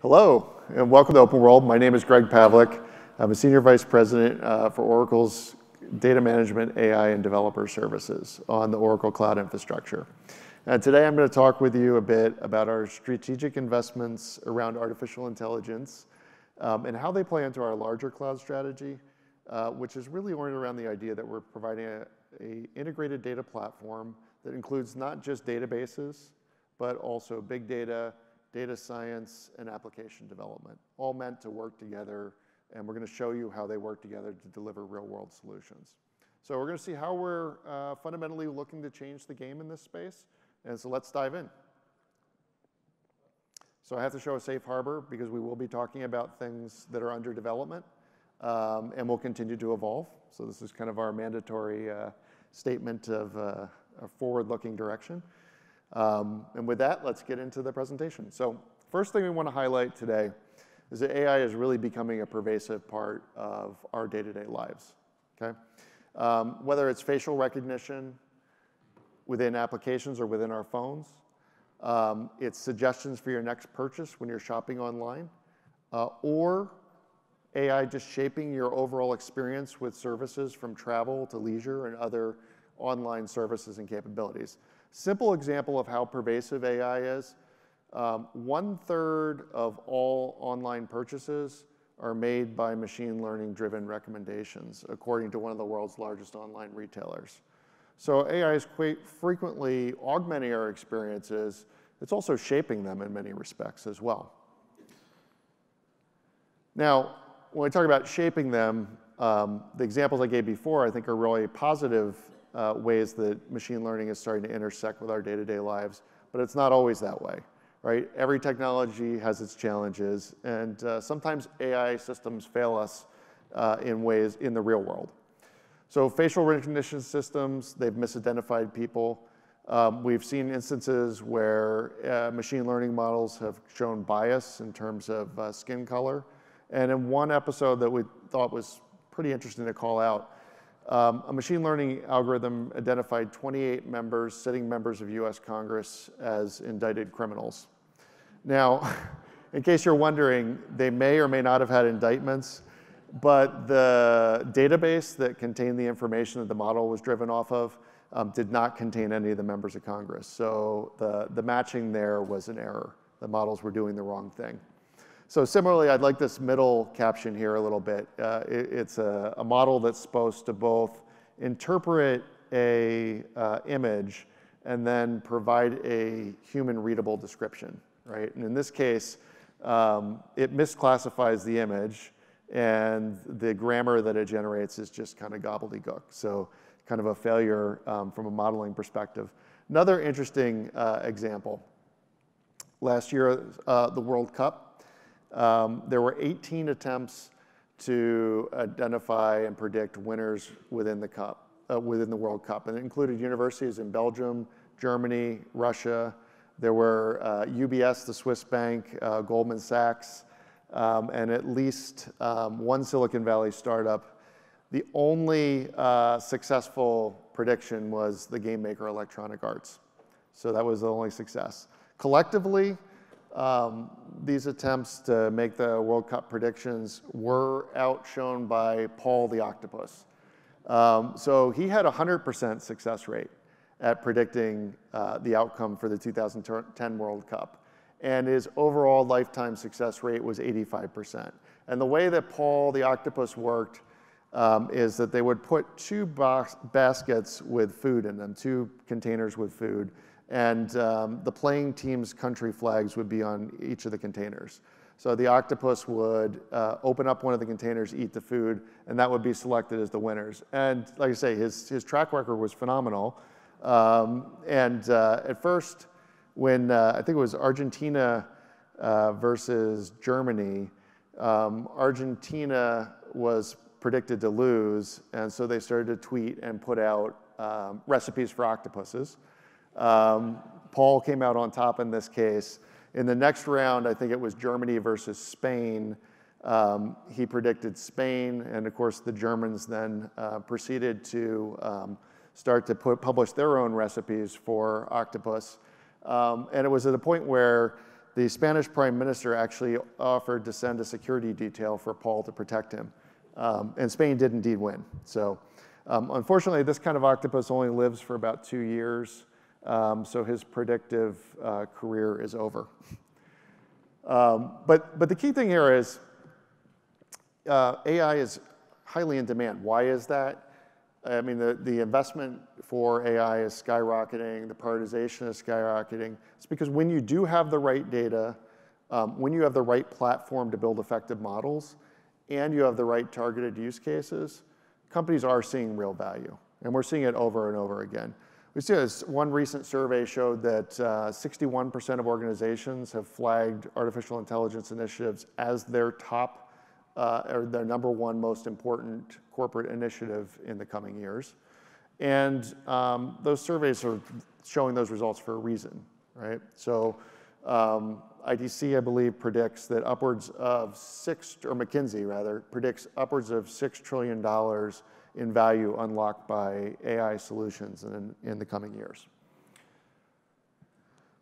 Hello, and welcome to OpenWorld. My name is Greg Pavlik. I'm a Senior Vice President for Oracle's Data Management, AI, and Developer Services on the Oracle Cloud Infrastructure. And today I'm going to talk with you a bit about our strategic investments around artificial intelligence and how they play into our larger cloud strategy, which is really oriented around the idea that we're providing an integrated data platform that includes not just databases, but also big data, data science, and application development, all meant to work together, and we're going to show you how they work together to deliver real-world solutions. So we're going to see how we're fundamentally looking to change the game in this space, and so let's dive in. So I have to show a safe harbor because we will be talking about things that are under development, and will continue to evolve. So this is kind of our mandatory statement of a forward-looking direction. And with that, let's get into the presentation. So first thing we want to highlight today is that AI is really becoming a pervasive part of our day-to-day lives, okay? Whether it's facial recognition within applications or within our phones, it's suggestions for your next purchase when you're shopping online, or AI just shaping your overall experience with services from travel to leisure and other online services and capabilities. Simple example of how pervasive AI is, 1/3 of all online purchases are made by machine learning-driven recommendations, according to one of the world's largest online retailers. So AI is quite frequently augmenting our experiences. It's also shaping them in many respects as well. Now, when we talk about shaping them, the examples I gave before I think are really positive ways that machine learning is starting to intersect with our day-to-day lives, but it's not always that way, right? Every technology has its challenges, and sometimes AI systems fail us in ways in the real world. So facial recognition systems, they've misidentified people. We've seen instances where machine learning models have shown bias in terms of skin color. And in one episode that we thought was pretty interesting to call out, a machine learning algorithm identified 28 members, sitting members of US Congress, as indicted criminals. Now, in case you're wondering, they may or may not have had indictments, but the database that contained the information that the model was driven off of did not contain any of the members of Congress. So the matching there was an error. The models were doing the wrong thing. So similarly, I'd like this middle caption here a little bit. It's a model that's supposed to both interpret an image and then provide a human-readable description, right? And in this case, it misclassifies the image, and the grammar that it generates is just kind of gobbledygook. So kind of a failure from a modeling perspective. Another interesting example. Last year, the World Cup, there were 18 attempts to identify and predict winners within the cup, within the World Cup, and it included universities in Belgium, Germany, Russia. There were UBS, the Swiss bank, Goldman Sachs, and at least one Silicon Valley startup. The only successful prediction was the game maker Electronic Arts. So that was the only success. Collectively, these attempts to make the World Cup predictions were outshone by Paul the Octopus. So he had a 100% success rate at predicting the outcome for the 2010 World Cup. And his overall lifetime success rate was 85%. And the way that Paul the Octopus worked is that they would put two baskets with food in them, two containers with food, and the playing team's country flags would be on each of the containers. So the octopus would open up one of the containers, eat the food, and that would be selected as the winners. And like I say, his track record was phenomenal. At first, when I think it was Argentina versus Germany, Argentina was predicted to lose, and so they started to tweet and put out recipes for octopuses. Paul came out on top in this case. In the next round, I think it was Germany versus Spain. He predicted Spain, and of course the Germans then proceeded to start to publish their own recipes for octopus. And it was at a point where the Spanish prime minister actually offered to send a security detail for Paul to protect him. And Spain did indeed win. So unfortunately, this kind of octopus only lives for about 2 years. So his predictive career is over. But the key thing here is AI is highly in demand. Why is that? I mean, the investment for AI is skyrocketing. The prioritization is skyrocketing. It's because when you do have the right data, when you have the right platform to build effective models, and you have the right targeted use cases, companies are seeing real value. And we're seeing it over and over again. We see this one recent survey showed that 61% of organizations have flagged artificial intelligence initiatives as their top or their #1 most important corporate initiative in the coming years. And those surveys are showing those results for a reason, right? So IDC, I believe, predicts that upwards of McKinsey predicts upwards of $6 trillion in value unlocked by AI solutions in the coming years.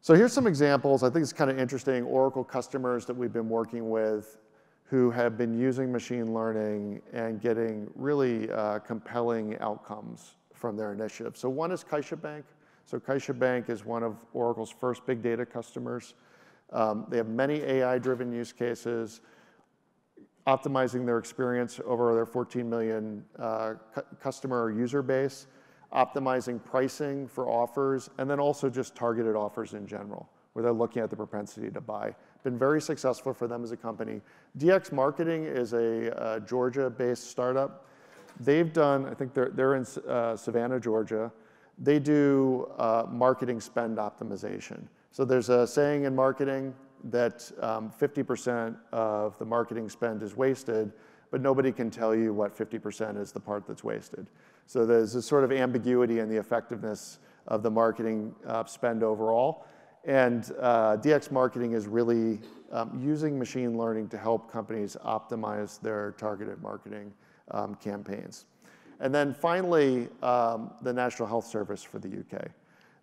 So here's some examples. I think it's kind of interesting. Oracle customers that we've been working with who have been using machine learning and getting really compelling outcomes from their initiative. So one is CaixaBank. So CaixaBank is one of Oracle's first big data customers. They have many AI-driven use cases, optimizing their experience over their 14 million customer or user base, optimizing pricing for offers, and then also just targeted offers in general, where they're looking at the propensity to buy. Been very successful for them as a company. DX Marketing is a Georgia-based startup. They've done, I think they're in Savannah, Georgia. They do marketing spend optimization. So there's a saying in marketing that 50% of the marketing spend is wasted, but nobody can tell you what 50% is the part that's wasted. So there's this sort of ambiguity in the effectiveness of the marketing spend overall. And DX Marketing is really using machine learning to help companies optimize their targeted marketing campaigns. And then finally, the National Health Service for the UK.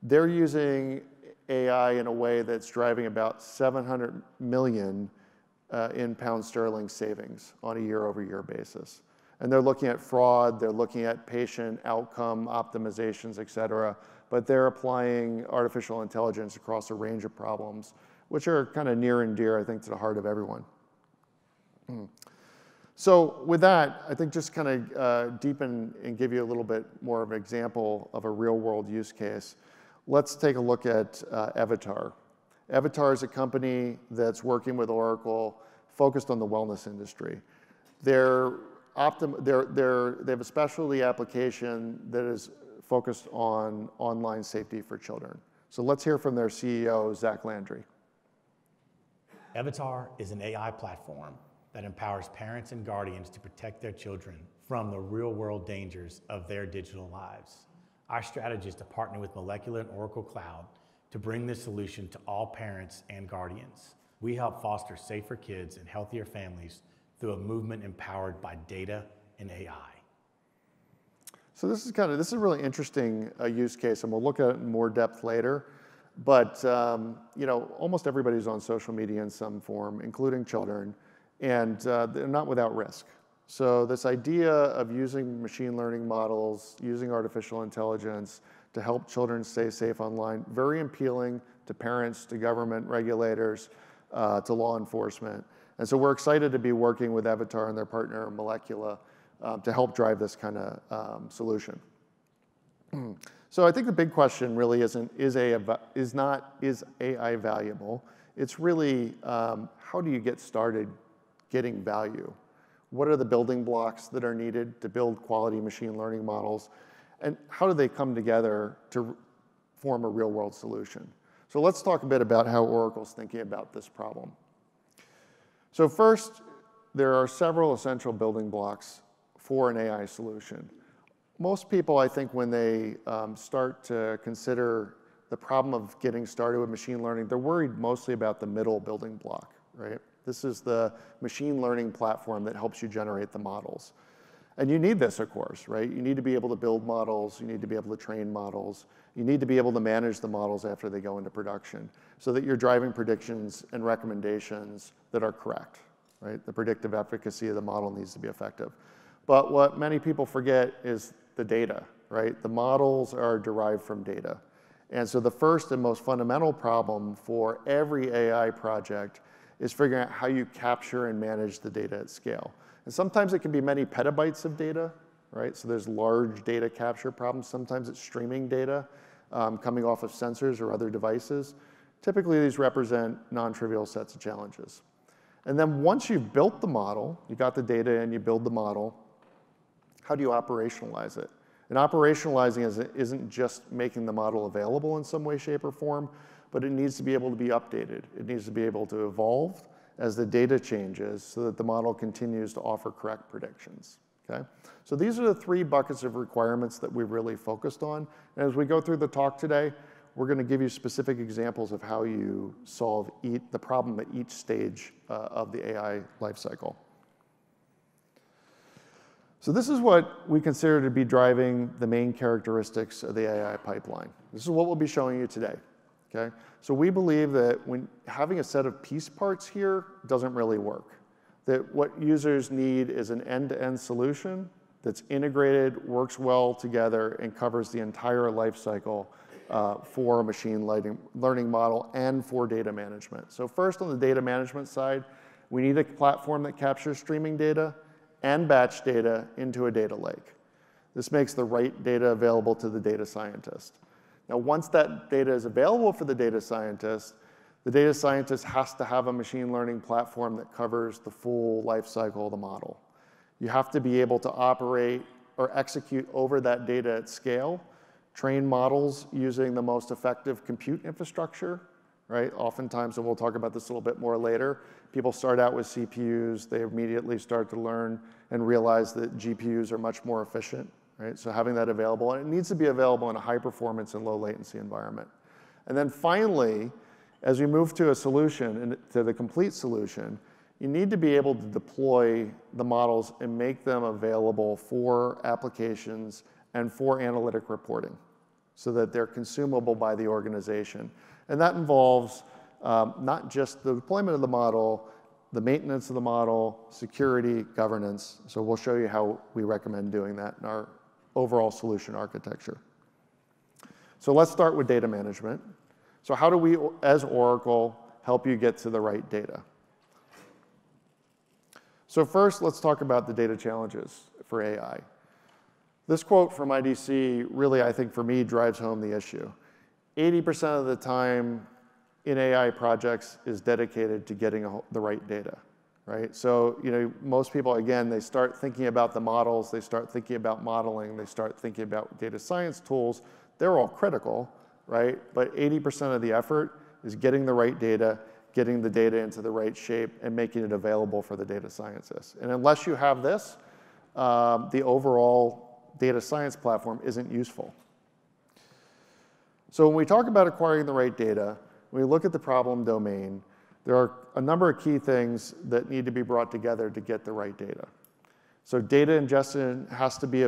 They're using AI in a way that's driving about 700 million in pound sterling savings on a year-over-year basis. And they're looking at fraud, they're looking at patient outcome optimizations, et cetera, but they're applying artificial intelligence across a range of problems, which are kind of near and dear, I think, to the heart of everyone. So with that, I think just kind of deepen and give you a little bit more of an example of a real-world use case. Let's take a look at Avatar. Avatar is a company that's working with Oracle, focused on the wellness industry. They have a specialty application that is focused on online safety for children. So let's hear from their CEO, Zach Landry. Avatar is an AI platform that empowers parents and guardians to protect their children from the real-world dangers of their digital lives. Our strategy is to partner with Molecula and Oracle Cloud to bring this solution to all parents and guardians. We help foster safer kids and healthier families through a movement empowered by data and AI. So this is a really interesting use case, and we'll look at it in more depth later. But you know, almost everybody's on social media in some form, including children, and they're not without risk. So this idea of using machine learning models, using artificial intelligence to help children stay safe online, very appealing to parents, to government regulators, to law enforcement. And so we're excited to be working with Avatar and their partner Molecula to help drive this kind of solution. So I think the big question really isn't, is AI valuable? It's really, how do you get started getting value? What are the building blocks that are needed to build quality machine learning models? And how do they come together to form a real world solution? So let's talk a bit about how Oracle's thinking about this problem. So first, there are several essential building blocks for an AI solution. Most people, I think, when they start to consider the problem of getting started with machine learning, they're worried mostly about the middle building block, right? This is the machine learning platform that helps you generate the models. And you need this, of course, right? You need to be able to build models. You need to be able to train models. You need to be able to manage the models after they go into production so that you're driving predictions and recommendations that are correct, right? The predictive efficacy of the model needs to be effective. But what many people forget is the data, right? The models are derived from data. And so the first and most fundamental problem for every AI project is figuring out how you capture and manage the data at scale. And sometimes it can be many petabytes of data, right? So there's large data capture problems. Sometimes it's streaming data coming off of sensors or other devices. Typically, these represent non-trivial sets of challenges. And then once you've built the model, you got the data and you build the model, how do you operationalize it? And operationalizing isn't just making the model available in some way, shape, or form, but it needs to be able to be updated. It needs to be able to evolve as the data changes so that the model continues to offer correct predictions, okay? So these are the three buckets of requirements that we really focused on. And as we go through the talk today, we're gonna give you specific examples of how you solve the problem at each stage of the AI lifecycle. So this is what we consider to be driving the main characteristics of the AI pipeline. This is what we'll be showing you today, okay? So we believe that when having a set of piece parts here doesn't really work, that what users need is an end-to-end solution that's integrated, works well together, and covers the entire life cycle for a machine learning model and for data management. So first on the data management side, we need a platform that captures streaming data and batch data into a data lake. This makes the right data available to the data scientist. Now, once that data is available for the data scientist has to have a machine learning platform that covers the full life cycle of the model. You have to be able to operate or execute over that data at scale, train models using the most effective compute infrastructure, right? Oftentimes, and we'll talk about this a little bit more later, people start out with CPUs, they immediately start to learn and realize that GPUs are much more efficient, right? So having that available, and it needs to be available in a high performance and low latency environment. And then finally, as we move to a solution, and to the complete solution, you need to be able to deploy the models and make them available for applications and for analytic reporting so that they're consumable by the organization. And that involves not just the deployment of the model, the maintenance of the model, security, governance. So we'll show you how we recommend doing that in our overall solution architecture. So let's start with data management. So how do we, as Oracle, help you get to the right data? So first, let's talk about the data challenges for AI. This quote from IDC really, I think, for me, drives home the issue. 80% of the time in AI projects is dedicated to getting the right data, right? So, you know, most people, again, they start thinking about the models, they start thinking about modeling, they start thinking about data science tools. They're all critical, right? But 80% of the effort is getting the right data, getting the data into the right shape, and making it available for the data scientists. And unless you have this, the overall data science platform isn't useful. So when we talk about acquiring the right data, when we look at the problem domain, there are a number of key things that need to be brought together to get the right data. So data ingestion has to be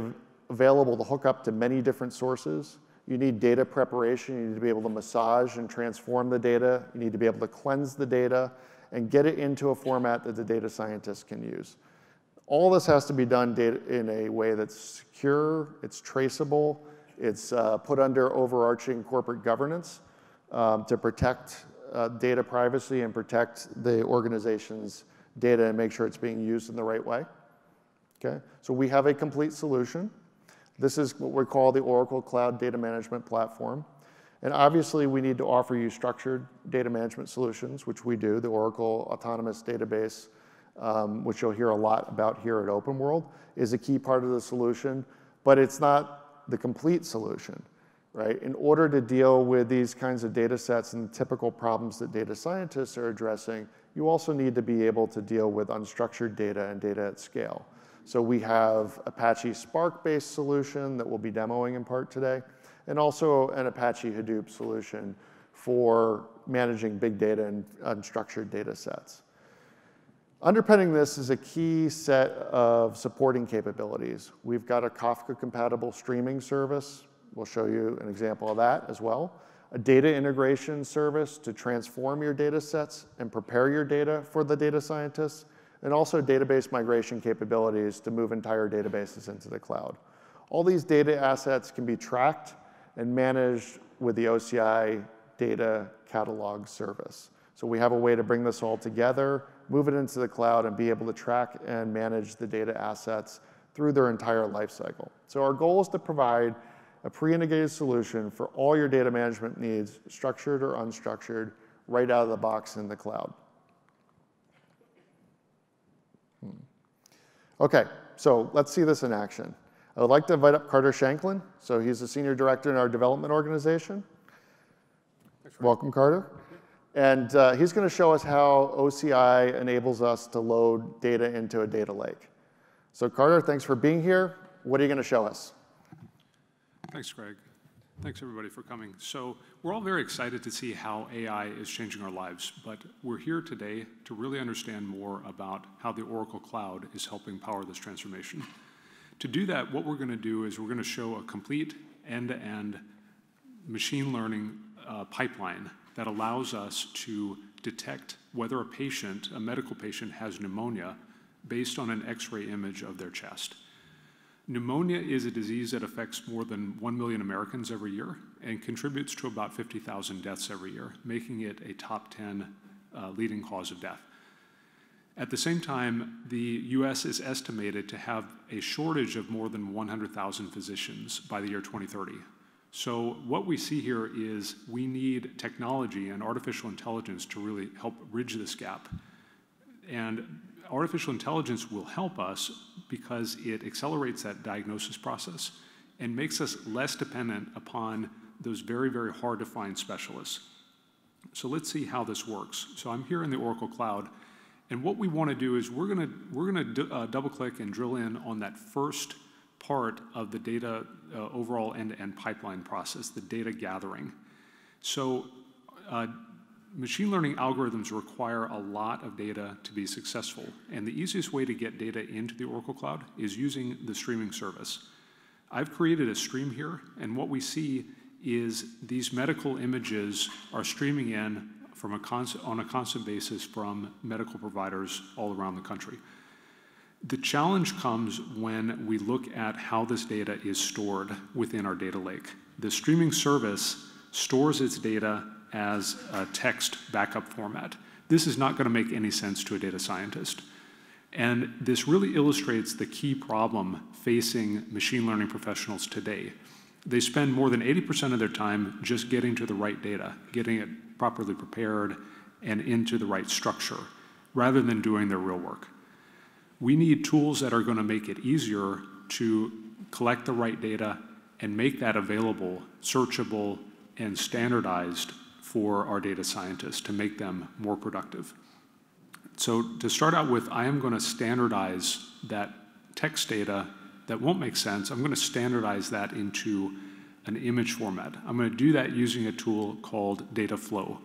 available to hook up to many different sources. You need data preparation. You need to be able to massage and transform the data. You need to be able to cleanse the data and get it into a format that the data scientist can use. All this has to be done in a way that's secure, it's traceable, it's put under overarching corporate governance to protect data privacy and protect the organization's data and make sure it's being used in the right way. Okay, so we have a complete solution. This is what we call the Oracle Cloud Data Management Platform. And obviously, we need to offer you structured data management solutions, which we do, the Oracle Autonomous Database, which you'll hear a lot about here at OpenWorld, is a key part of the solution, but it's not the complete solution, right? In order to deal with these kinds of data sets and the typical problems that data scientists are addressing, you also need to be able to deal with unstructured data and data at scale. So we have Apache Spark-based solution that we'll be demoing in part today, and also an Apache Hadoop solution for managing big data and unstructured data sets. Underpinning this is a key set of supporting capabilities. We've got a Kafka-compatible streaming service. We'll show you an example of that as well. A data integration service to transform your data sets and prepare your data for the data scientists, and also database migration capabilities to move entire databases into the cloud. All these data assets can be tracked and managed with the OCI data catalog service. So we have a way to bring this all together, move it into the cloud, and be able to track and manage the data assets through their entire life cycle. So our goal is to provide a pre-integrated solution for all your data management needs, structured or unstructured, right out of the box in the cloud. Okay, so let's see this in action. I would like to invite up Carter Shanklin. So he's the senior director in our development organization. Welcome, Carter. And he's going to show us how OCI enables us to load data into a data lake. So Carter, thanks for being here. What are you going to show us? Thanks, Greg. Thanks, everybody, for coming. So we're all very excited to see how AI is changing our lives, but we're here today to really understand more about how the Oracle Cloud is helping power this transformation. To do that, what we're going to do is we're going to show a complete end-to-end machine learning pipeline that allows us to detect whether a medical patient has pneumonia based on an X-ray image of their chest. Pneumonia is a disease that affects more than 1 million Americans every year and contributes to about 50,000 deaths every year, making it a top 10 leading cause of death. At the same time, the US is estimated to have a shortage of more than 100,000 physicians by the year 2030. So what we see here is we need technology and artificial intelligence to really help bridge this gap. And artificial intelligence will help us because it accelerates that diagnosis process and makes us less dependent upon those very, very hard to find specialists. So let's see how this works. So I'm here in the Oracle Cloud, and what we want to do is we're going to double click and drill in on that first part of the data overall end-to-end pipeline process, the data gathering. So machine learning algorithms require a lot of data to be successful, and the easiest way to get data into the Oracle Cloud is using the streaming service. I've created a stream here, and what we see is these medical images are streaming in from on a constant basis from medical providers all around the country. The challenge comes when we look at how this data is stored within our data lake. The streaming service stores its data as a text backup format. This is not going to make any sense to a data scientist. And this really illustrates the key problem facing machine learning professionals today. They spend more than 80% of their time just getting to the right data, getting it properly prepared and into the right structure, rather than doing their real work. We need tools that are going to make it easier to collect the right data and make that available, searchable, and standardized for our data scientists to make them more productive. So to start out with, I am going to standardize that text data that won't make sense. I'm going to standardize that into an image format. I'm going to do that using a tool called DataFlow.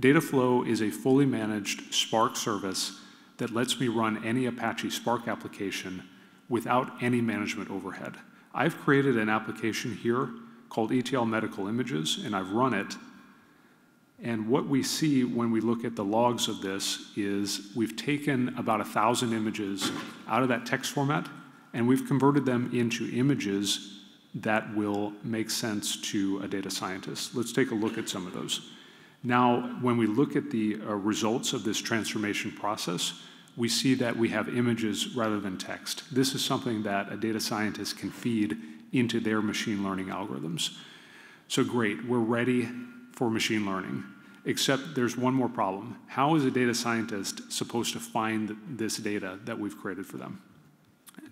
DataFlow is a fully managed Spark service that lets me run any Apache Spark application without any management overhead. I've created an application here called ETL Medical Images, and I've run it. And what we see when we look at the logs of this is we've taken about 1,000 images out of that text format, and we've converted them into images that will make sense to a data scientist. Let's take a look at some of those. Now, when we look at the results of this transformation process, we see that we have images rather than text. This is something that a data scientist can feed into their machine learning algorithms. So great, we're ready for machine learning, except there's one more problem. How is a data scientist supposed to find this data that we've created for them?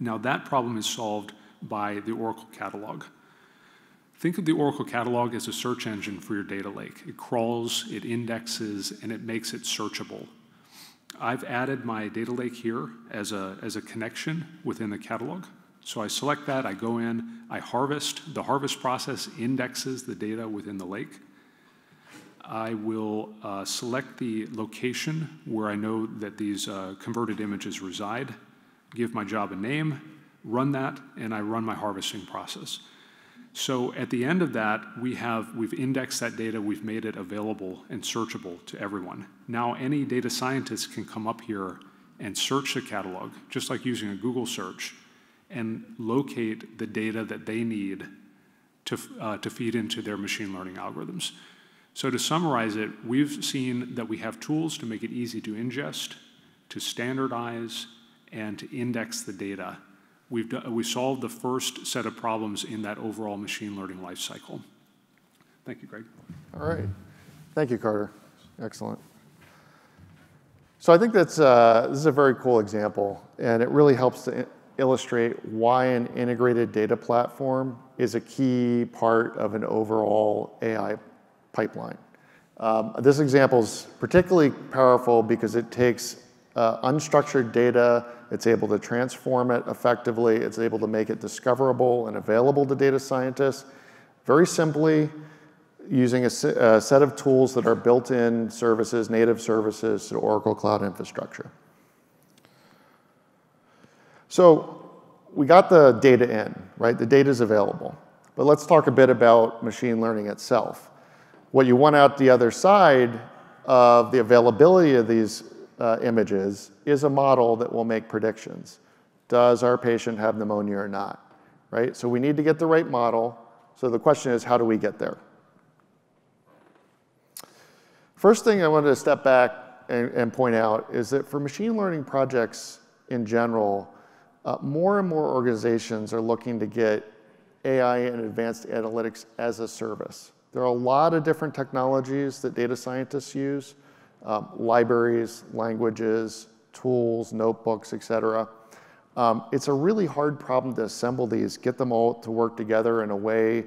Now, that problem is solved by the Oracle Catalog. Think of the Oracle Catalog as a search engine for your data lake. It crawls, it indexes, and it makes it searchable. I've added my data lake here as a connection within the catalog. So I select that, I go in, I harvest. The harvest process indexes the data within the lake. I will select the location where I know that these converted images reside, give my job a name, run that, and I run my harvesting process. So at the end of that, we've indexed that data, we've made it available and searchable to everyone. Now any data scientist can come up here and search the catalog, just like using a Google search, and locate the data that they need to feed into their machine learning algorithms. So to summarize it, we've seen that we have tools to make it easy to ingest, to standardize, and to index the data. We solved the first set of problems in that overall machine learning life cycle. Thank you, Greg. All right. Thank you, Carter. Excellent. So I think that's, this is a very cool example, and it really helps to illustrate why an integrated data platform is a key part of an overall AI pipeline. This example is particularly powerful because it takes unstructured data, it's able to transform it effectively, it's able to make it discoverable and available to data scientists, very simply using a set of tools that are built-in services, native services to Oracle Cloud Infrastructure. So we got the data in, right? The data's available. But let's talk a bit about machine learning itself. What you want out the other side of the availability of these images is a model that will make predictions. Does our patient have pneumonia or not, right? So we need to get the right model. So the question is, how do we get there? First thing I wanted to step back and point out is that for machine learning projects in general, more and more organizations are looking to get AI and advanced analytics as a service. There are a lot of different technologies that data scientists use, libraries, languages, tools, notebooks, et cetera. It's a really hard problem to assemble these, get them all to work together in a way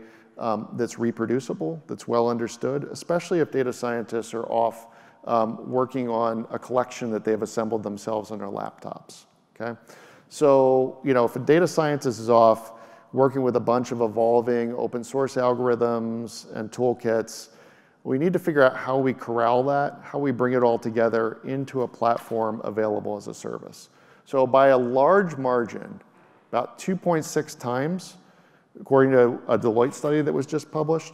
that's reproducible, that's well understood, especially if data scientists are off working on a collection that they've assembled themselves on their laptops, okay? So, you know, if a data scientist is off working with a bunch of evolving open source algorithms and toolkits, we need to figure out how we corral that, how we bring it all together into a platform available as a service. So by a large margin, about 2.6 times, according to a Deloitte study that was just published,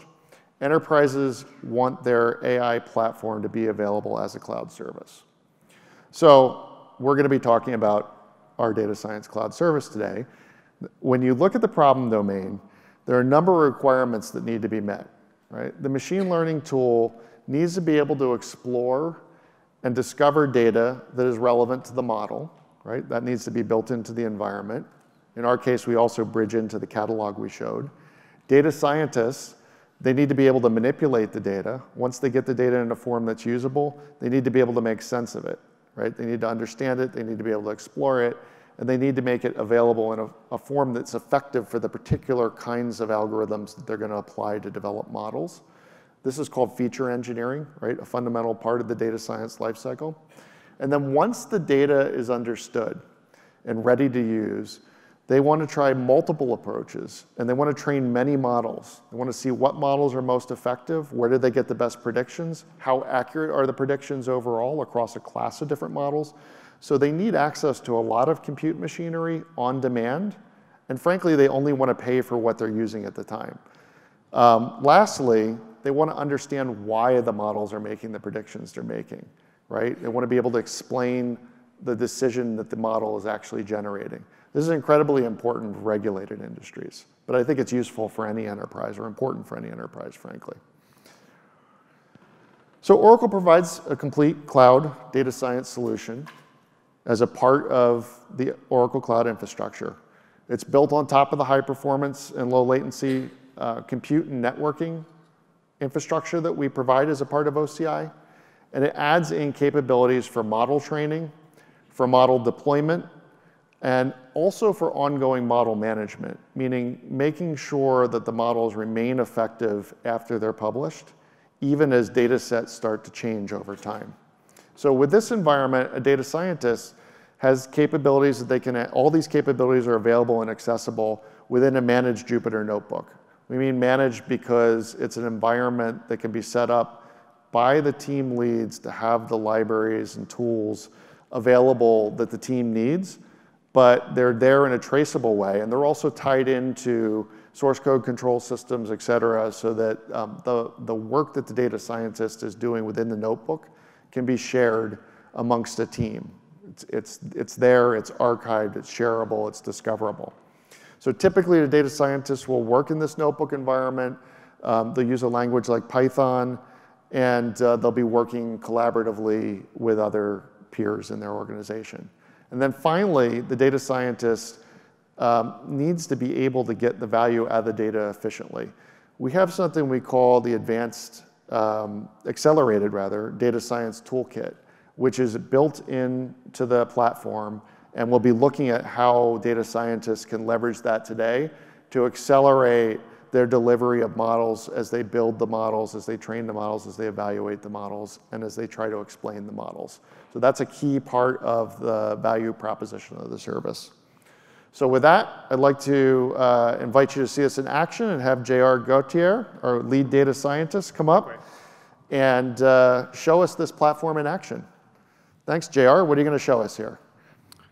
enterprises want their AI platform to be available as a cloud service. So we're going to be talking about our data science cloud service today. When you look at the problem domain, there are a number of requirements that need to be met, right? The machine learning tool needs to be able to explore and discover data that is relevant to the model, right? That needs to be built into the environment. In our case, we also bridge into the catalog we showed. Data scientists, they need to be able to manipulate the data. Once they get the data in a form that's usable, they need to be able to make sense of it, right? They need to understand it, they need to be able to explore it, and they need to make it available in a form that's effective for the particular kinds of algorithms that they're going to apply to develop models. This is called feature engineering, right? A fundamental part of the data science lifecycle. And then once the data is understood and ready to use, they want to try multiple approaches, and they want to train many models. They want to see what models are most effective, where do they get the best predictions, how accurate are the predictions overall across a class of different models. So they need access to a lot of compute machinery on demand, and frankly, they only want to pay for what they're using at the time. Lastly, they want to understand why the models are making the predictions they're making, right? They want to be able to explain the decision that the model is actually generating. This is incredibly important for regulated industries, but I think it's useful for any enterprise, or important for any enterprise, frankly. So Oracle provides a complete cloud data science solution as a part of the Oracle Cloud Infrastructure. It's built on top of the high performance and low latency compute and networking infrastructure that we provide as a part of OCI, and it adds in capabilities for model training, for model deployment, and also for ongoing model management, meaning making sure that the models remain effective after they're published, even as data sets start to change over time. So with this environment, a data scientist has capabilities that they can, all these capabilities are available and accessible within a managed Jupyter notebook. We mean managed because it's an environment that can be set up by the team leads to have the libraries and tools available that the team needs, but they're there in a traceable way, and they're also tied into source code control systems, et cetera, so that the work that the data scientist is doing within the notebook can be shared amongst a team. It's there, it's archived, it's shareable, it's discoverable. So typically, the data scientists will work in this notebook environment. They'll use a language like Python, and they'll be working collaboratively with other peers in their organization. And then finally, the data scientist needs to be able to get the value out of the data efficiently. We have something we call the advanced, accelerated data science toolkit, which is built into the platform, and we'll be looking at how data scientists can leverage that today to accelerate their delivery of models as they build the models, as they train the models, as they evaluate the models, and as they try to explain the models. So that's a key part of the value proposition of the service. So with that, I'd like to invite you to see us in action and have JR Gautier, our lead data scientist, come up and show us this platform in action. Thanks, JR. What are you going to show us here?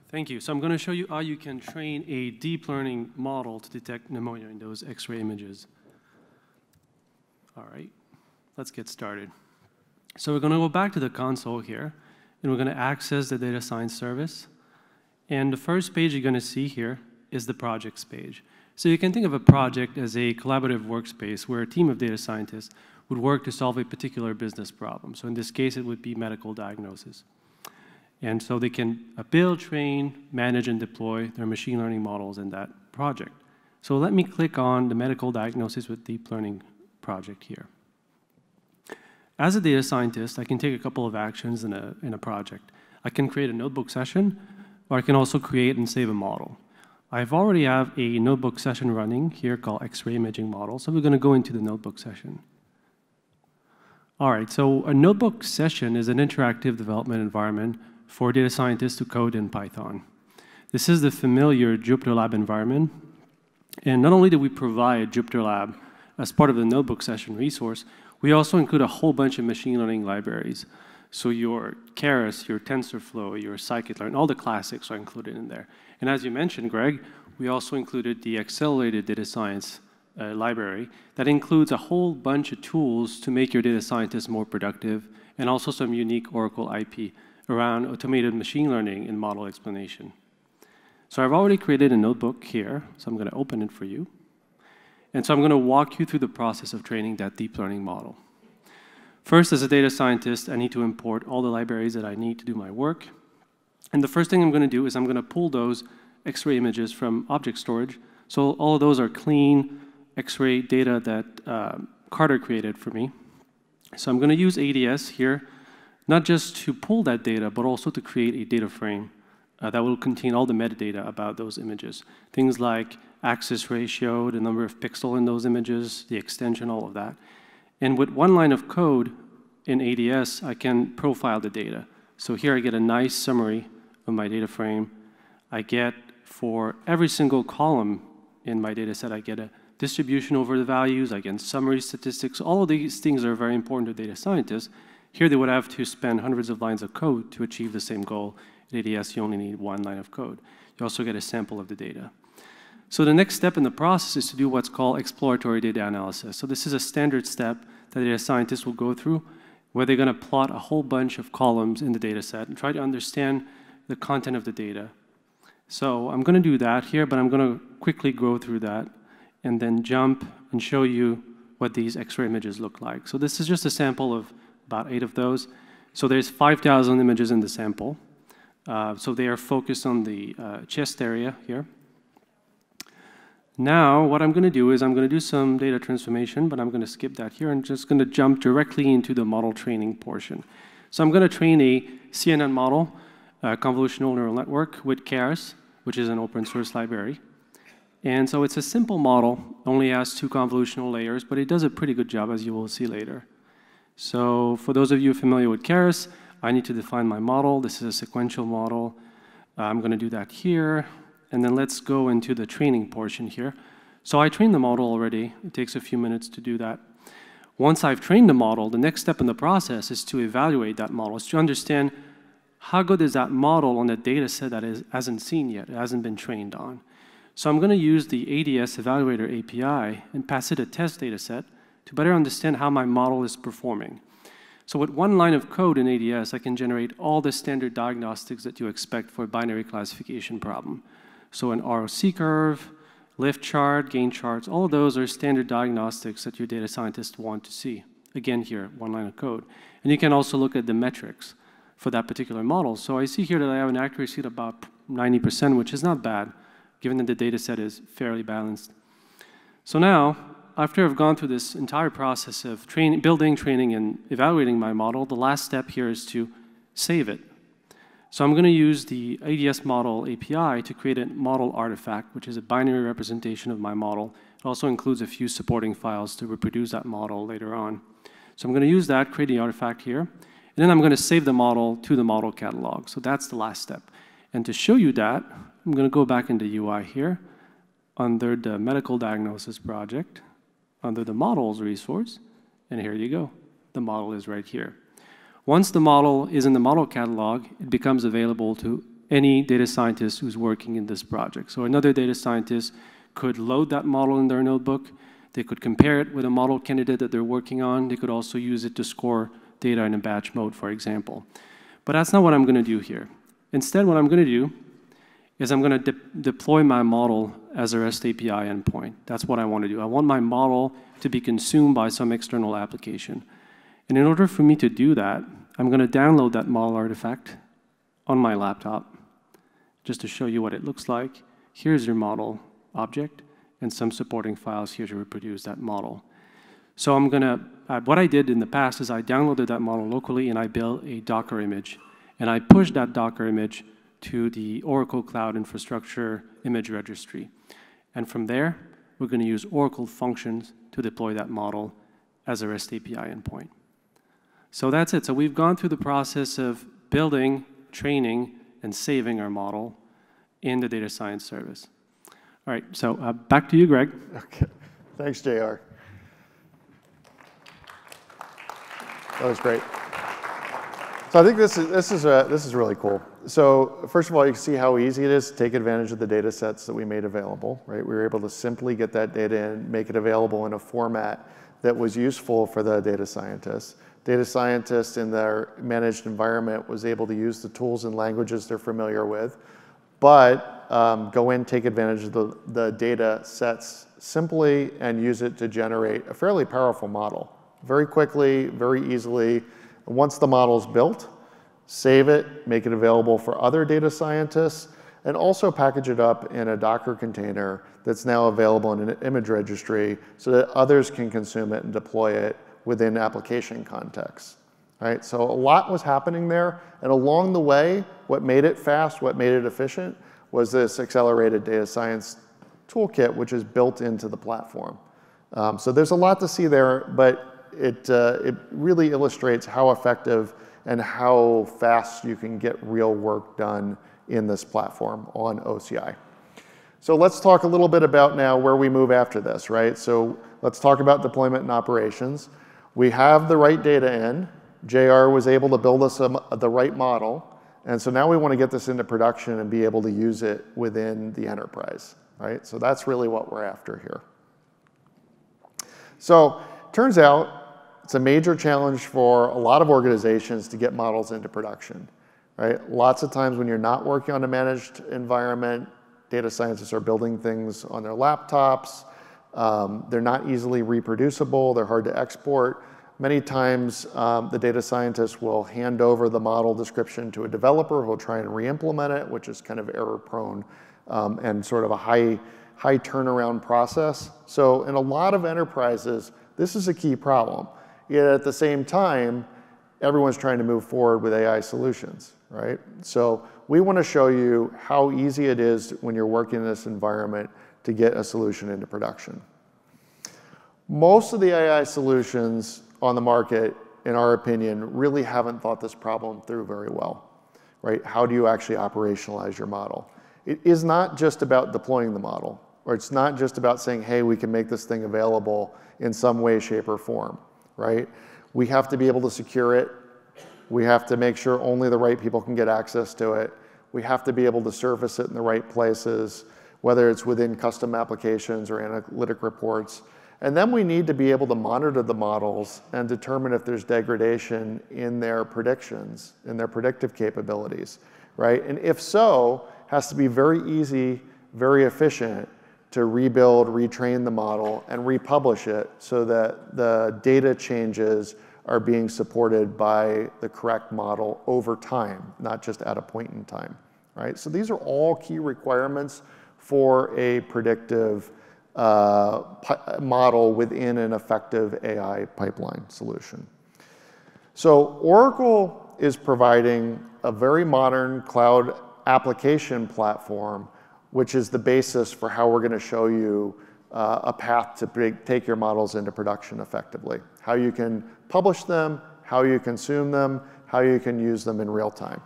Thank you. So I'm going to show you how you can train a deep learning model to detect pneumonia in those X-ray images. All right, let's get started. So we're going to go back to the console here, and we're going to access the data science service. And the first page you're going to see here is the projects page. So you can think of a project as a collaborative workspace where a team of data scientists would work to solve a particular business problem. So in this case, it would be medical diagnosis. And so they can build, train, manage, and deploy their machine learning models in that project. So let me click on the medical diagnosis with deep learning project here. As a data scientist, I can take a couple of actions in a project. I can create a notebook session, or I can also create and save a model. I already have a notebook session running here called X-ray Imaging Model, so we're going to go into the notebook session. All right, so a notebook session is an interactive development environment for data scientists to code in Python. This is the familiar Jupyter Lab environment. And not only do we provide Jupyter Lab as part of the notebook session resource, we also include a whole bunch of machine learning libraries. So your Keras, your TensorFlow, your scikit-learn, all the classics are included in there. And as you mentioned, Greg, we also included the accelerated data science library that includes a whole bunch of tools to make your data scientists more productive, and also some unique Oracle IP around automated machine learning and model explanation. So I've already created a notebook here, so I'm going to open it for you. And so I'm going to walk you through the process of training that deep learning model. First, as a data scientist, I need to import all the libraries that I need to do my work. And the first thing I'm going to do is I'm going to pull those X-ray images from object storage. So all of those are clean X-ray data that Carter created for me. So I'm going to use ADS here, not just to pull that data, but also to create a data frame that will contain all the metadata about those images. Things like axis ratio, the number of pixels in those images, the extension, all of that. And with one line of code in ADS, I can profile the data. So here I get a nice summary of my data frame. I get, for every single column in my data set, I get a distribution over the values, I get summary statistics. All of these things are very important to data scientists. Here they would have to spend hundreds of lines of code to achieve the same goal. In ADS, you only need one line of code. You also get a sample of the data. So the next step in the process is to do what's called exploratory data analysis. So this is a standard step that data scientists will go through, where they're going to plot a whole bunch of columns in the data set and try to understand the content of the data. So I'm going to do that here, but I'm going to quickly go through that and then jump and show you what these X-ray images look like. So this is just a sample of about 8 of those. So there's 5,000 images in the sample. So they are focused on the chest area here. Now, what I'm going to do is I'm going to do some data transformation, but I'm going to skip that here and just going to jump directly into the model training portion. So I'm going to train a CNN model, a convolutional neural network with Keras, which is an open source library. And so it's a simple model, only has 2 convolutional layers, but it does a pretty good job, as you will see later. So for those of you familiar with Keras, I need to define my model. This is a sequential model. I'm going to do that here. And then let's go into the training portion here. So I trained the model already. It takes a few minutes to do that. Once I've trained the model, the next step in the process is to evaluate that model, is to understand how good is that model on a data set that hasn't seen yet, it hasn't been trained on. So I'm going to use the ADS Evaluator API and pass it a test data set to better understand how my model is performing. So with one line of code in ADS, I can generate all the standard diagnostics that you expect for a binary classification problem. So an ROC curve, lift chart, gain charts, all of those are standard diagnostics that your data scientists want to see. Again here, one line of code. And you can also look at the metrics for that particular model. So I see here that I have an accuracy of about 90%, which is not bad, given that the data set is fairly balanced. So now, after I've gone through this entire process of building, training, and evaluating my model, the last step here is to save it. So I'm going to use the ADS model API to create a model artifact, which is a binary representation of my model. It also includes a few supporting files to reproduce that model later on. So I'm going to use that, create the artifact here, and then I'm going to save the model to the model catalog. So that's the last step. And to show you that, I'm going to go back into UI here, under the medical diagnosis project, under the models resource, and here you go. The model is right here. Once the model is in the model catalog, it becomes available to any data scientist who's working in this project. So another data scientist could load that model in their notebook. They could compare it with a model candidate that they're working on. They could also use it to score data in a batch mode, for example. But that's not what I'm going to do here. Instead, what I'm going to do is I'm going to deploy my model as a REST API endpoint. That's what I want to do. I want my model to be consumed by some external application. And in order for me to do that, I'm going to download that model artifact on my laptop. Just to show you what it looks like, here's your model object and some supporting files here to reproduce that model. So I'm going to, what I did in the past is I downloaded that model locally and I built a Docker image. And I pushed that Docker image to the Oracle Cloud Infrastructure image registry. And from there, we're going to use Oracle functions to deploy that model as a REST API endpoint. So that's it. So we've gone through the process of building, training, and saving our model in the data science service. All right, so back to you, Greg. Okay. Thanks, JR. That was great. So I think this is really cool. So first of all, you can see how easy it is to take advantage of the data sets that we made available, right? We were able to simply get that data and make it available in a format that was useful for the data scientists. Data scientists in their managed environment was able to use the tools and languages they're familiar with, but go in, take advantage of the data sets simply and use it to generate a fairly powerful model. Very quickly, very easily. Once the model's built, save it, make it available for other data scientists, and also package it up in a Docker container that's now available in an image registry so that others can consume it and deploy it within application contexts. Right? So a lot was happening there, and along the way, what made it fast, what made it efficient, was this accelerated data science toolkit, which is built into the platform. So there's a lot to see there, but it really illustrates how effective and how fast you can get real work done in this platform on OCI. So let's talk a little bit about now where we move after this, right? So let's talk about deployment and operations. We have the right data in. JR was able to build us the right model. And so now we want to get this into production and be able to use it within the enterprise, right? So that's really what we're after here. So turns out it's a major challenge for a lot of organizations to get models into production, right? Lots of times when you're not working on a managed environment, data scientists are building things on their laptops. They're not easily reproducible. They're hard to export. Many times the data scientist will hand over the model description to a developer who will try and re-implement it, which is kind of error-prone and sort of a high turnaround process. So in a lot of enterprises, this is a key problem. Yet at the same time, everyone's trying to move forward with AI solutions, right? So we want to show you how easy it is when you're working in this environment to get a solution into production. Most of the AI solutions on the market, in our opinion, really haven't thought this problem through very well, right? How do you actually operationalize your model? It is not just about deploying the model, or it's not just about saying, hey, we can make this thing available in some way, shape, or form, right? We have to be able to secure it. We have to make sure only the right people can get access to it. We have to be able to surface it in the right places, whether it's within custom applications or analytic reports. And then we need to be able to monitor the models and determine if there's degradation in their predictions, in their predictive capabilities, right? And if so, has to be very easy, very efficient to rebuild, retrain the model, and republish it so that the data changes are being supported by the correct model over time, not just at a point in time, right? So these are all key requirements for a predictive model within an effective AI pipeline solution. So Oracle is providing a very modern cloud application platform, which is the basis for how we're going to show you a path to take your models into production effectively, how you can publish them, how you consume them, how you can use them in real time.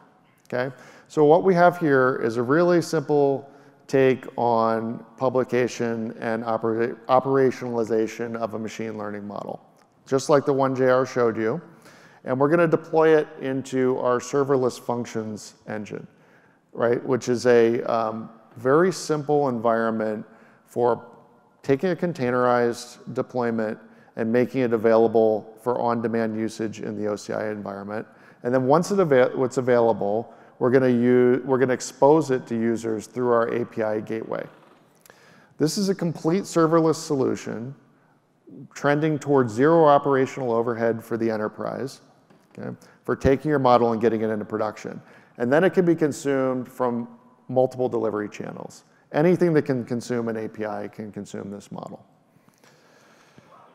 Okay? So what we have here is a really simple take on publication and operationalization of a machine learning model, just like the one JR showed you. And we're going to deploy it into our serverless functions engine, right? Which is a very simple environment for taking a containerized deployment and making it available for on-demand usage in the OCI environment. And then once it's available, we're going to expose it to users through our API gateway. This is a complete serverless solution trending towards zero operational overhead for the enterprise, okay, for taking your model and getting it into production. And then it can be consumed from multiple delivery channels. Anything that can consume an API can consume this model.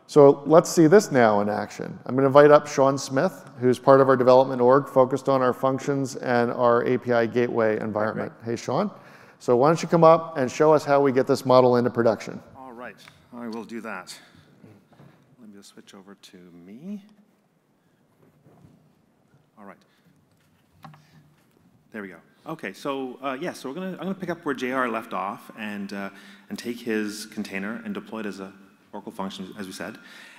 So let's see this now in action. I'm going to invite up Sean Smith, who's part of our development org, focused on our functions and our API gateway environment. Right. Hey, Sean. So why don't you come up and show us how we get this model into production. All right. I will do that. Let me just switch over to me. All right. There we go. Okay, so yeah, so I'm gonna pick up where JR left off and take his container and deploy it as a Oracle function, as we said,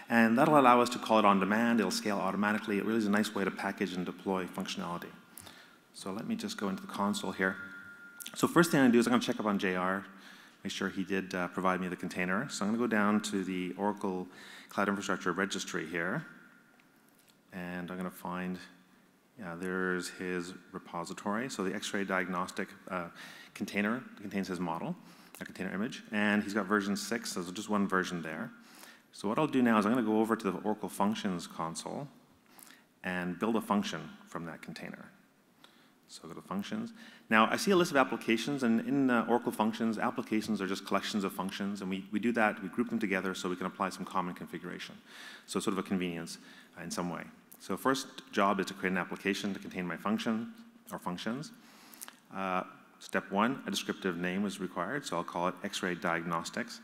and that'll allow us to call it on demand. It'll scale automatically. It really is a nice way to package and deploy functionality. So let me just go into the console here. So first thing I'm gonna do is I'm gonna check up on JR, make sure he did provide me the container. So I'm gonna go down to the Oracle Cloud Infrastructure registry here, and I'm gonna find. Yeah, there's his repository. So the X-ray diagnostic container contains his model, a container image, and he's got version 6, so there's just one version there. So what I'll do now is I'm going to go over to the Oracle Functions console and build a function from that container. So go to Functions. Now, I see a list of applications, and in Oracle Functions, applications are just collections of functions, and we do that, we group them together so we can apply some common configuration. So sort of a convenience in some way. So first job is to create an application to contain my function or functions. Step one, a descriptive name is required, so I'll call it X-ray Diagnostics.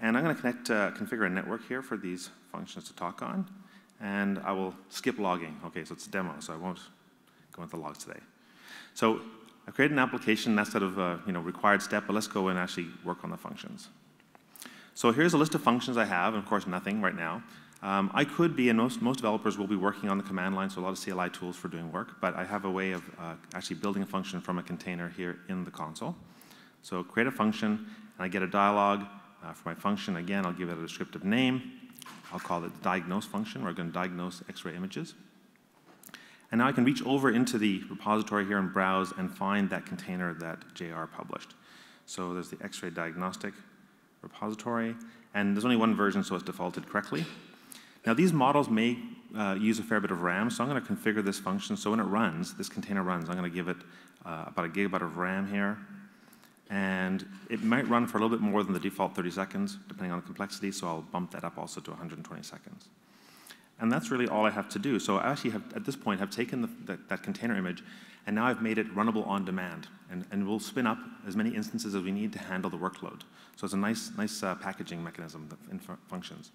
And I'm going to configure a network here for these functions to talk on. And I will skip logging. Okay, so it's a demo, so I won't go into the logs today. So I've created an application. That's sort of a required step, but let's go and actually work on the functions. So here's a list of functions I have, and of course nothing right now. I could be, and most developers will be working on the command line, so a lot of CLI tools for doing work, but I have a way of actually building a function from a container here in the console. So create a function, and I get a dialog for my function. Again, I'll give it a descriptive name. I'll call it the diagnose function. We're going to diagnose X-ray images. And now I can reach over into the repository here and browse and find that container that JR published. So there's the X-ray diagnostic repository, and there's only one version, so it's defaulted correctly. Now, these models may use a fair bit of RAM, so I'm going to configure this function. So when it runs, this container runs, I'm going to give it about a gigabyte of RAM here. And it might run for a little bit more than the default 30 seconds, depending on the complexity, so I'll bump that up also to 120 seconds. And that's really all I have to do. So I actually have, at this point, have taken that container image, and now I've made it runnable on demand. And we'll spin up as many instances as we need to handle the workload. So it's a nice packaging mechanism in functions.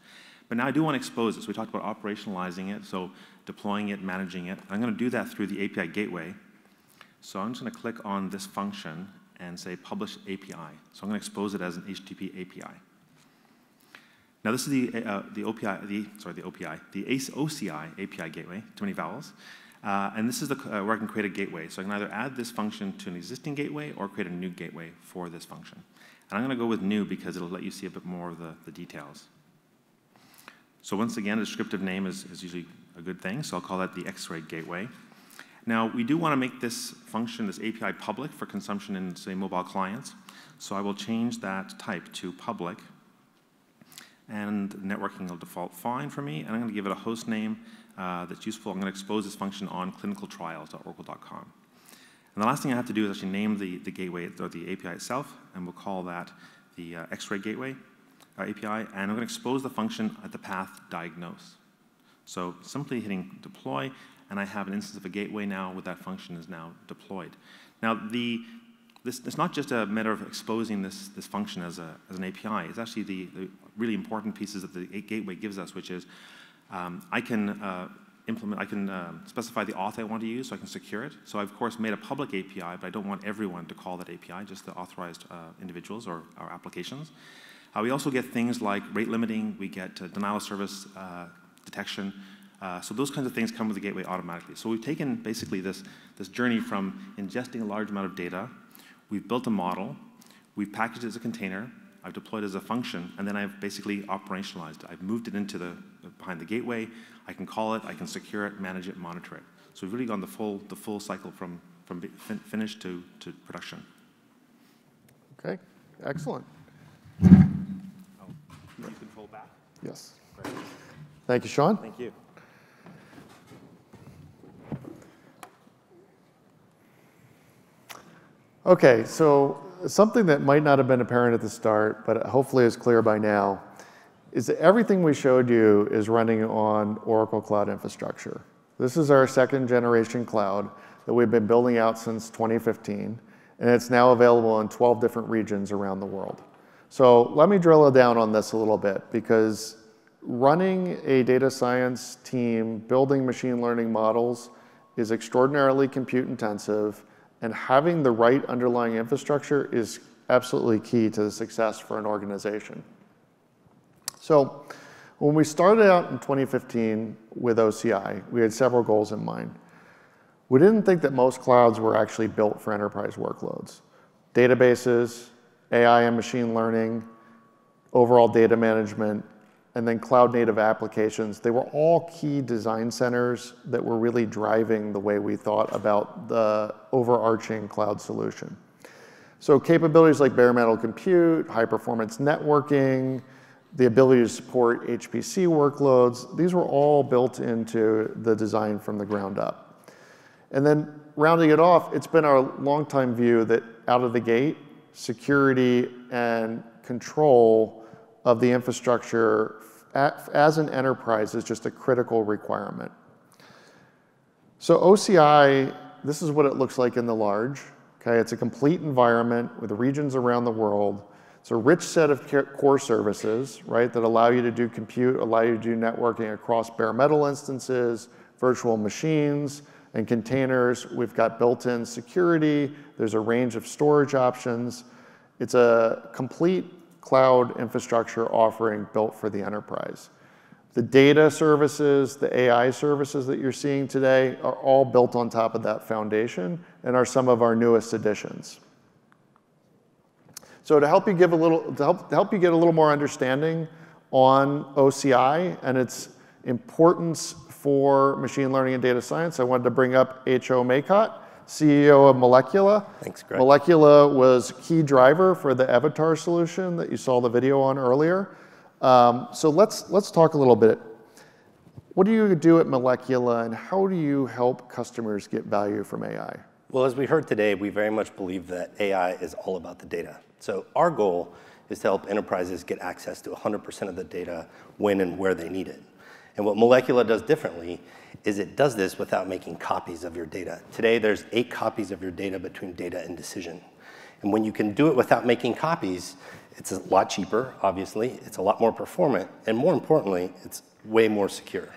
But now I do want to expose it. So we talked about operationalizing it, so deploying it, managing it. I'm going to do that through the API gateway. So I'm just going to click on this function and say publish API. So I'm going to expose it as an HTTP API. Now this is the OCI API gateway, too many vowels. And this is the, where I can create a gateway. So I can either add this function to an existing gateway or create a new gateway for this function. And I'm going to go with new because it'll let you see a bit more of the details. So once again, a descriptive name is usually a good thing. So I'll call that the X-ray gateway. Now we do want to make this function, this API, public for consumption in, say, mobile clients. So I will change that type to public. And networking will default fine for me. And I'm going to give it a host name that's useful. I'm going to expose this function on clinicaltrials.oracle.com. And the last thing I have to do is actually name the gateway or the API itself, and we'll call that the X-ray gateway API. And I'm going to expose the function at the path diagnose. So simply hitting deploy, and I have an instance of a gateway now with that function is now deployed. Now it's not just a matter of exposing this function as an API. It's actually the really important pieces that the gateway gives us, which is I can specify the auth I want to use, so I can secure it. So I've, of course, made a public API, but I don't want everyone to call that API, just the authorized individuals or applications. We also get things like rate limiting. We get denial of service detection. So those kinds of things come with the gateway automatically. So we've taken basically this journey from ingesting a large amount of data. We've built a model, we've packaged it as a container, I've deployed it as a function, and then I've basically operationalized it. I've moved it into behind the gateway. I can call it, I can secure it, manage it, monitor it. So we've really gone the full cycle from finish to production. Okay, excellent. Oh, can you control back? Yes. Great. Thank you, Sean. Thank you. Okay, so something that might not have been apparent at the start, but hopefully is clear by now, is that everything we showed you is running on Oracle Cloud Infrastructure. This is our second generation cloud that we've been building out since 2015, and it's now available in 12 different regions around the world. So let me drill down on this a little bit, because running a data science team, building machine learning models is extraordinarily compute intensive, and having the right underlying infrastructure is absolutely key to the success for an organization. So when we started out in 2015 with OCI, we had several goals in mind. We didn't think that most clouds were actually built for enterprise workloads. Databases, AI and machine learning, overall data management, and then cloud-native applications. They were all key design centers that were really driving the way we thought about the overarching cloud solution. So capabilities like bare metal compute, high-performance networking, the ability to support HPC workloads, these were all built into the design from the ground up. And then rounding it off, it's been our long-time view that out of the gate, security and control of the infrastructure as an enterprise is just a critical requirement. So OCI, this is what it looks like in the large. Okay, it's a complete environment with regions around the world. It's a rich set of core services, right, that allow you to do compute, allow you to do networking across bare metal instances, virtual machines, and containers. We've got built-in security. There's a range of storage options. It's a complete cloud infrastructure offering built for the enterprise. The data services, the AI services that you're seeing today are all built on top of that foundation and are some of our newest additions. So to help you get a little more understanding on OCI and its importance for machine learning and data science, I wanted to bring up H.O. Maycott, CEO of Molecula. Thanks, Greg. Molecula was a key driver for the Avatar solution that you saw the video on earlier. So let's talk a little bit. What do you do at Molecula, and how do you help customers get value from AI? Well, as we heard today, we very much believe that AI is all about the data. So our goal is to help enterprises get access to 100% of the data when and where they need it. And what Molecula does differently is it does this without making copies of your data. Today, there's 8 copies of your data between data and decision. And when you can do it without making copies, it's a lot cheaper, obviously. It's a lot more performant. And more importantly, it's way more secure.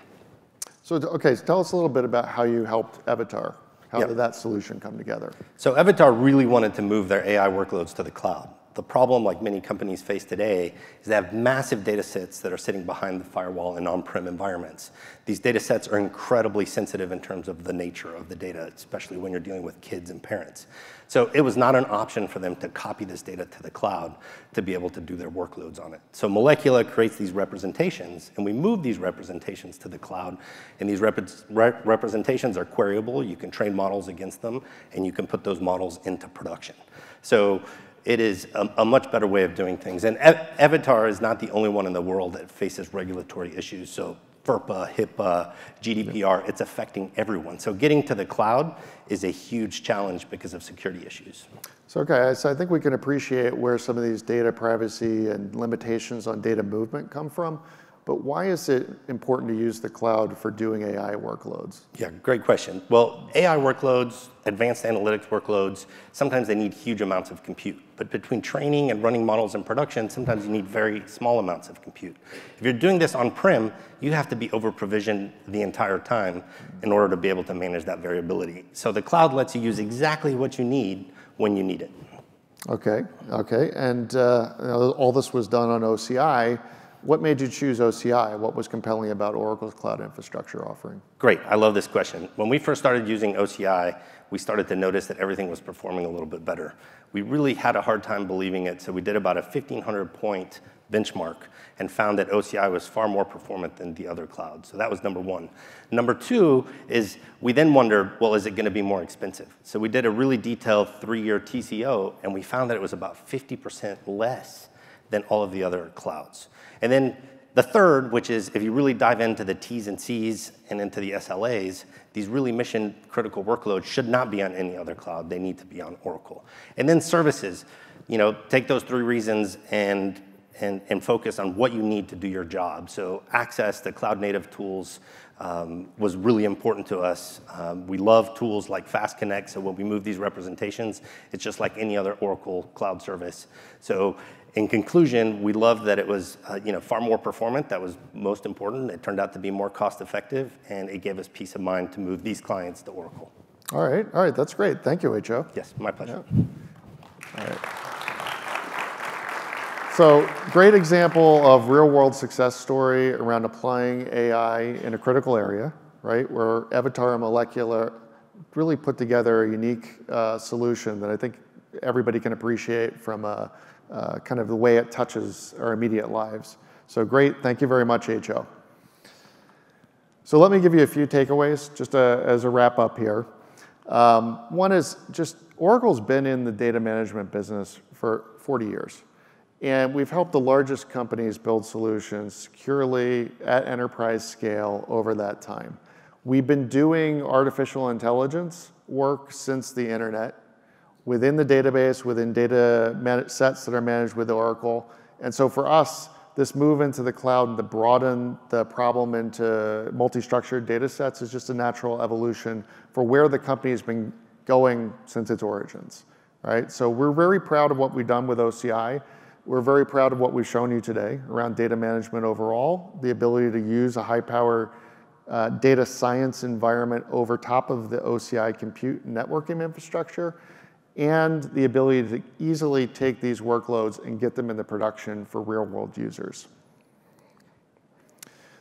So OK, so tell us a little bit about how you helped Avatar. How did that solution come together? So Avatar really wanted to move their AI workloads to the cloud. The problem, like many companies face today, is they have massive data sets that are sitting behind the firewall in on-prem environments. These data sets are incredibly sensitive in terms of the nature of the data, especially when you're dealing with kids and parents. So it was not an option for them to copy this data to the cloud to be able to do their workloads on it. So Molecula creates these representations, and we move these representations to the cloud. And these representations are queryable. You can train models against them, and you can put those models into production. So it is a much better way of doing things. And Avatar is not the only one in the world that faces regulatory issues. So FERPA, HIPAA, GDPR, it's affecting everyone. So getting to the cloud is a huge challenge because of security issues. So okay, so I think we can appreciate where some of these data privacy and limitations on data movement come from. But why is it important to use the cloud for doing AI workloads? Yeah, great question. Well, AI workloads, advanced analytics workloads, sometimes they need huge amounts of compute. But between training and running models in production, sometimes you need very small amounts of compute. If you're doing this on-prem, you have to be over-provisioned the entire time in order to be able to manage that variability. So the cloud lets you use exactly what you need when you need it. Okay, okay. And all this was done on OCI. What made you choose OCI? What was compelling about Oracle's cloud infrastructure offering? Great, I love this question. When we first started using OCI, we started to notice that everything was performing a little bit better. We really had a hard time believing it, so we did about a 1,500-point benchmark and found that OCI was far more performant than the other clouds. So that was number one. Number two is we then wondered, well, is it going to be more expensive? So we did a really detailed 3-year TCO, and we found that it was about 50% less than all of the other clouds. And then the third, which is if you really dive into the T's and C's and into the SLAs, these really mission critical workloads should not be on any other cloud. They need to be on Oracle. And then services, you know, take those three reasons and focus on what you need to do your job. So access to cloud native tools was really important to us. We love tools like FastConnect, so when we move these representations, it's just like any other Oracle cloud service. So in conclusion, we loved that it was far more performant. That was most important. It turned out to be more cost effective, and it gave us peace of mind to move these clients to Oracle. All right, that's great. Thank you, H.O. Yes, my pleasure. Yeah. All right. So great example of real world success story around applying AI in a critical area, right? Where Avatar and Molecula really put together a unique solution that I think everybody can appreciate from kind of the way it touches our immediate lives. So great, thank you very much, H.O. So let me give you a few takeaways just as a wrap up here. One is just Oracle's been in the data management business for 40 years. And we've helped the largest companies build solutions securely at enterprise scale over that time. We've been doing artificial intelligence work since the internet, within the database, within data sets that are managed with Oracle. And so for us, this move into the cloud to broaden the problem into multi-structured data sets is just a natural evolution for where the company's been going since its origins, right? So we're very proud of what we've done with OCI. We're very proud of what we've shown you today around data management overall, the ability to use a high-power data science environment over top of the OCI compute networking infrastructure, and the ability to easily take these workloads and get them into production for real-world users.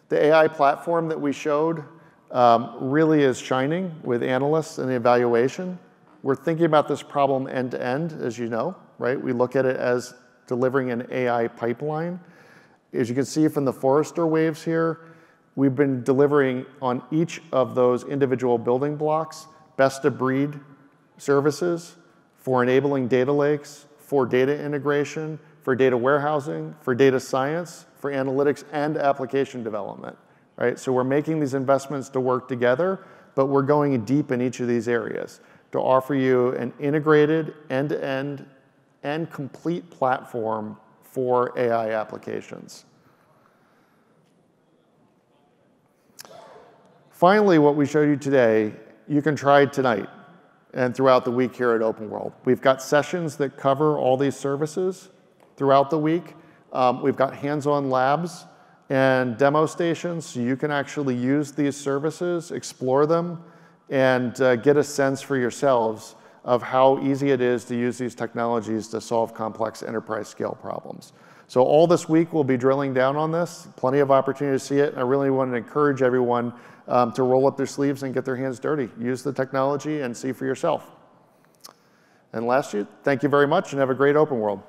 The AI platform that we showed really is shining with analysts and evaluation. We're thinking about this problem end-to-end, as you know, right? We look at it as delivering an AI pipeline. As you can see from the Forrester waves here, we've been delivering on each of those individual building blocks, best of breed services for enabling data lakes, for data integration, for data warehousing, for data science, for analytics and application development, right? So we're making these investments to work together, but we're going deep in each of these areas to offer you an integrated end-to-end and complete platform for AI applications. Finally, what we showed you today, you can try tonight and throughout the week here at OpenWorld. We've got sessions that cover all these services throughout the week. We've got hands-on labs and demo stations, so you can actually use these services, explore them, and get a sense for yourselves of how easy it is to use these technologies to solve complex enterprise scale problems. So all this week, we'll be drilling down on this. Plenty of opportunity to see it. And I really want to encourage everyone to roll up their sleeves and get their hands dirty. Use the technology and see for yourself. And lastly, thank you very much and have a great Open World.